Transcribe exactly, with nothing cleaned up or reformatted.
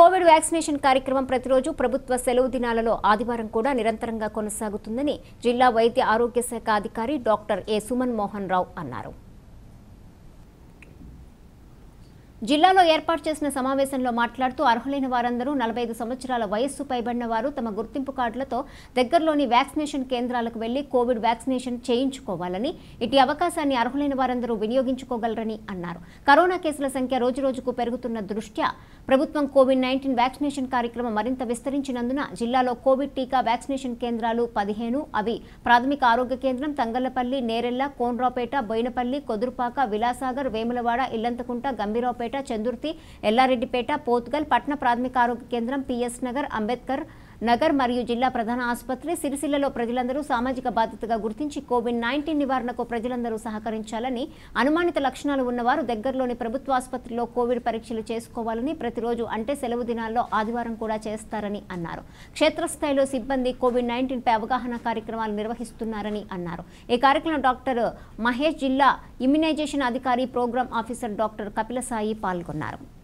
Covid vaccination కార్యక్రమం ప్రతిరోజు ప్రభుత్వ సెలవు దినాలలో ఆదివారం కూడా నిరంతరంగా కొనసాగుతుందని జిల్లా వైద్య ఆరోగ్య శాఖ అధికారి డాక్టర్ ఏ సుమన్ మోహన్ రావు అన్నారు. జిల్లాలో ఏర్పాటు చేసిన సమావేశంలో మాట్లాడుతూ అర్హులైన వారందరూ నలభై ఐదు సంవత్సరాల వయస్సు పైబడిన వారు తమ గుర్తింపు కార్డులతో దగ్గరలోని వ్యాక్సినేషన్ కేంద్రాలకు వెళ్లి కోవిడ్ వ్యాక్సినేషన్ చేయించుకోవాలని, ఇటు అవకాశాన్ని అర్హులైన వారందరూ వినియోగించుకోగలరని అన్నారు. కరోనా కేసుల సంఖ్య రోజురోజుకు పెరుగుతున్న దృష్ట్యా ప్రభుత్వం కోవిడ్ నైన్టీన్ వ్యాక్సినేషన్ కార్యక్రమం మరింత విస్తరించినందున జిల్లాలో కోవిడ్ టీకా వ్యాక్సినేషన్ కేంద్రాలు పదిహేను, అవి ప్రాథమిక ఆరోగ్య కేంద్రం తంగళ్లపల్లి, నేరెళ్ల, కోన్రాపేట, బోయినపల్లి, కొదురుపాక, విలాసాగర్, వేములవాడ, ఇల్లంతకుంట, గంభీరావుపేట, చందుర్తి, ఎల్లారెడ్డిపేట, పోత్గల్, పట్న ప్రాథమిక ఆరోగ్య కేంద్రం, పిఎస్ నగర్, అంబేద్కర్ నగర్ మరియు జిల్లా ప్రధాన ఆసుపత్రి, సిరిసిల్లలో ప్రజలందరూ సామాజిక బాధ్యతగా గుర్తించి కోవిడ్ నైన్టీన్ నివారణకు ప్రజలందరూ సహకరించాలని, అనుమానిత లక్షణాలు ఉన్నవారు దగ్గరలోని ప్రభుత్వ ఆసుపత్రిలో కోవిడ్ పరీక్షలు చేసుకోవాలని, ప్రతిరోజు అంటే సెలవు దినాల్లో ఆదివారం కూడా చేస్తారని అన్నారు. క్షేత్రస్థాయిలో సిబ్బంది కోవిడ్ నైన్టీన్ పై అవగాహన కార్యక్రమాలు నిర్వహిస్తున్నారని అన్నారు. ఈ కార్యక్రమం డాక్టర్ మహేష్, జిల్లా ఇమ్యునైజేషన్ అధికారి, ప్రోగ్రాం ఆఫీసర్ డాక్టర్ కపిలసాయి పాల్గొన్నారు.